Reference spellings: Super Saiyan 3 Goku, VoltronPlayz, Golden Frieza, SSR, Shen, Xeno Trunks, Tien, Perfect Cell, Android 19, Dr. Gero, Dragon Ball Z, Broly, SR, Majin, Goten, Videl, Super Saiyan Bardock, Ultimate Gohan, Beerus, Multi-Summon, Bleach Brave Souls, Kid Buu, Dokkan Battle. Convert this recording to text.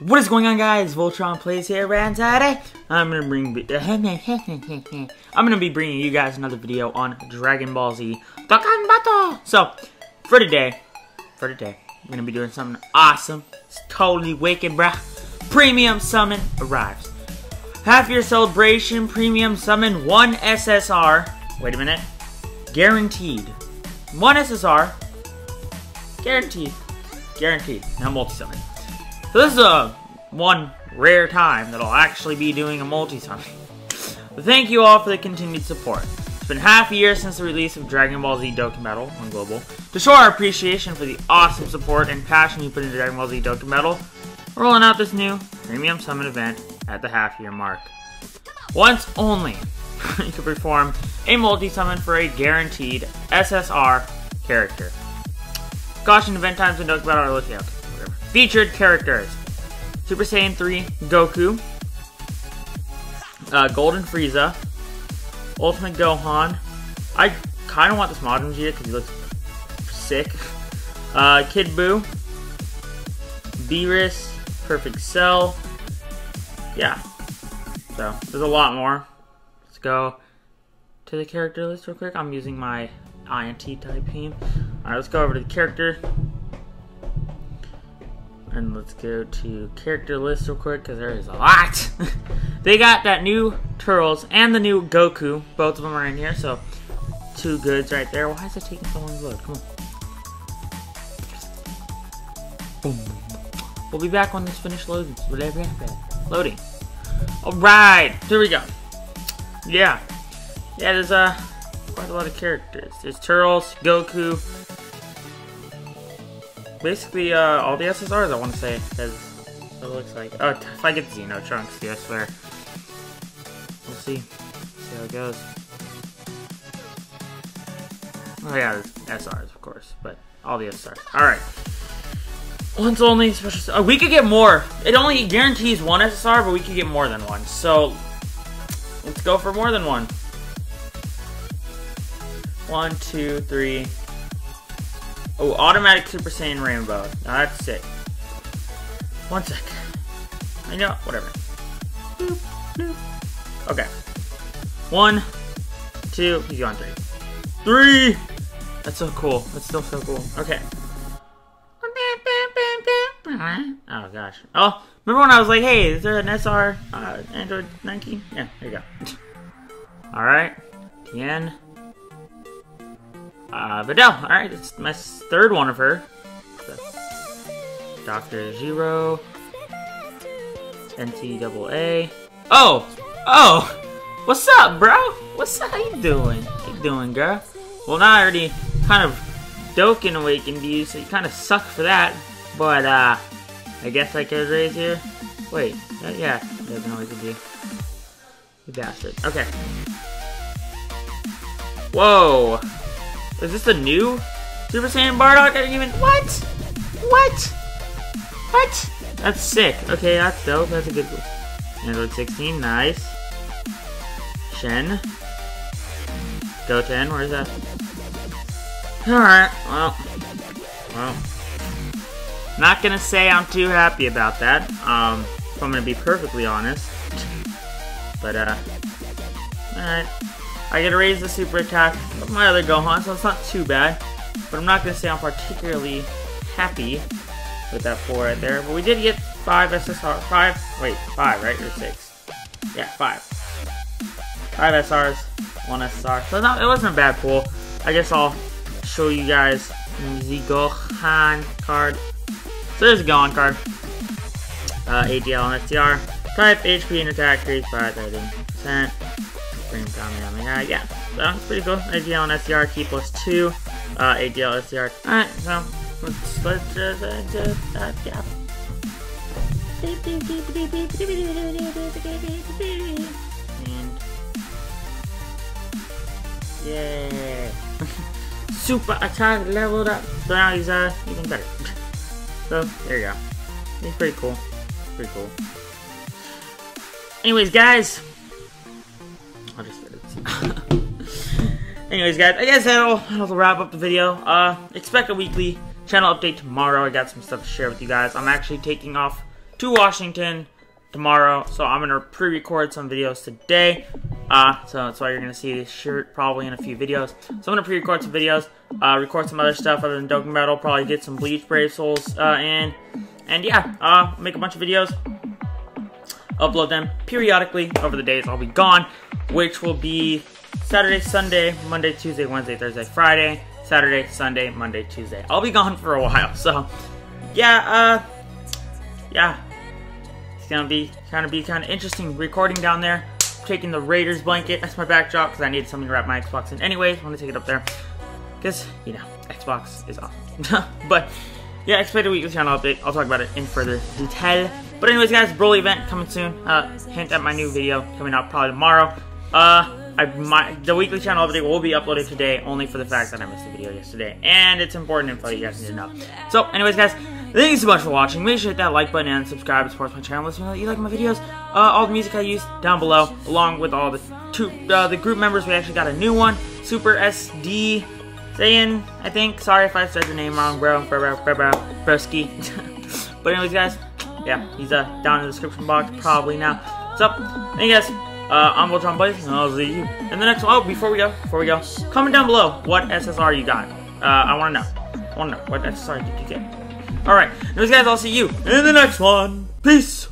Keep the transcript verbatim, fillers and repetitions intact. What is going on, guys? VoltronPlayz here, and today I'm gonna bring I'm gonna be bringing you guys another video on Dragon Ball Z Dokkan Battle. So for today, for today, I'm gonna be doing something awesome. It's totally wicked, bruh. Premium Summon arrives. Half your celebration. Premium Summon one S S R. Wait a minute. Guaranteed. One S S R. Guaranteed. Guaranteed. Now multi-summon. So this is a one rare time that I'll actually be doing a multi-summon. Thank you all for the continued support. It's been half a year since the release of Dragon Ball Z Dokkan Battle on Global. To show our appreciation for the awesome support and passion you put into Dragon Ball Z Dokkan Battle, we're rolling out this new Premium Summon event at the half year mark. Once only, you can perform a multi-summon for a guaranteed S S R character. Caution, event times in Dokkan Battle are looking up. Featured characters: Super Saiyan three Goku, uh, Golden Frieza, Ultimate Gohan. I kind of want this Majin Vegeta because he looks sick. Uh, Kid Buu, Beerus, Perfect Cell. Yeah. So there's a lot more. Let's go to the character list real quick. I'm using my I N T type team. All right, let's go over to the character. And let's go to character list real quick because there is a lot. They got that new Turtles and the new Goku. Both of them are in here, so two goods right there. Why is it taking so long to load? Come on. Boom. We'll be back when this finished loading. Loading. All right, here we go. Yeah, yeah. There's uh, quite a lot of characters. There's Turtles, Goku. Basically, uh, all the S S Rs, I want to say, because it looks like... Oh, if I get Xeno Trunks, yeah, I swear. We'll see. See how it goes. Oh yeah, there's S Rs, of course, but all the S S Rs. Alright. Once only special... Oh, we could get more! It only guarantees one S S R, but we could get more than one, so... Let's go for more than one. One, two, three... Oh, automatic Super Saiyan Rainbow. Now that's sick. One sec. I know, whatever. Boop, boop. Okay. One, two, he's on three. Three! That's so cool. That's still so cool. Okay. Oh, gosh. Oh, remember when I was like, hey, is there an S R uh, Android nineteen? Yeah, there you go. Alright. Tien. Uh, Videl, alright, it's my third one of her. Doctor Gero. N C double A. Oh! Oh! What's up, bro? What's up? How you doing? How you doing, girl? Well, now I already kind of Dokkan awakened you, so you kind of suck for that. But, uh, I guess I could raise you. Wait, uh, yeah, Dokkan awakened you. You bastard. Okay. Whoa! Is this the new Super Saiyan Bardock? I didn't even... What? What? What? That's sick. Okay, that's dope. That's a good one. Android sixteen. Nice. Shen. Goten. Where is that? Alright. Well. Well. Not gonna say I'm too happy about that. Um, if I'm gonna be perfectly honest. But, uh... Alright. I gotta raise the super attack of my other Gohan, so it's not too bad. But I'm not gonna say I'm particularly happy with that four right there. But we did get five S S R, five, wait, five, right? Or six? Yeah, five. Five S Rs, one S S R. So no, it wasn't a bad pool. I guess I'll show you guys the Gohan card. So there's a Gohan card. Uh, A D L and S D R. Type, H P, and attack increased by thirty percent. Yeah, that's pretty cool. A D L and S D R key plus two. Uh, A D L, S D R. Alright, so let's let's just uh, just uh, yeah. And yeah, super attack leveled up. So now he's uh even better. So there you go. He's pretty cool. Pretty cool. Anyways, guys. I'll just anyways, guys, I guess that'll, that'll wrap up the video. Uh, expect a weekly channel update tomorrow. I got some stuff to share with you guys. I'm actually taking off to Washington tomorrow, so I'm gonna pre-record some videos today. Uh, so that's why you're gonna see this shirt probably in a few videos. So I'm gonna pre-record some videos, uh, record some other stuff other than Dokkan Battle, probably get some Bleach Brave Souls, uh, and, and yeah, uh, make a bunch of videos, upload them periodically over the days I'll be gone, which will be Saturday, Sunday, Monday, Tuesday, Wednesday, Thursday, Friday, Saturday, Sunday, Monday, Tuesday. I'll be gone for a while, so yeah, uh, yeah. It's gonna be kind of be kind of interesting recording down there. I'm taking the Raiders blanket. That's my backdrop because I need something to wrap my Xbox in. Anyways, I'm gonna take it up there because you know Xbox is awesome. But yeah, expect a weekly channel update. I'll talk about it in further detail. But anyways, guys, Broly event coming soon. Uh, hint at my new video coming out probably tomorrow. Uh, I my the weekly channel update will be uploaded today only for the fact that I missed the video yesterday and it's important info you guys need to know. So, anyways, guys. Thank you so much for watching. Make sure to hit that like button and subscribe to support my channel. Let me know that you like my videos. Uh, all the music I use down below, along with all the two, uh, the group members. We actually got a new one, Super S D Saiyan, I think. Sorry if I said your name wrong, bro, bro, bro, bro, bro, broski. But anyways, guys, yeah, he's uh, down in the description box probably now. So, thank you guys. Uh, I'm VoltronPlayz, and I'll see you in the next one. Oh, before we go, before we go, comment down below what S S R you got. Uh, I want to know. I want to know what S S R did you get. Alright, anyways guys, I'll see you in the next one. Peace!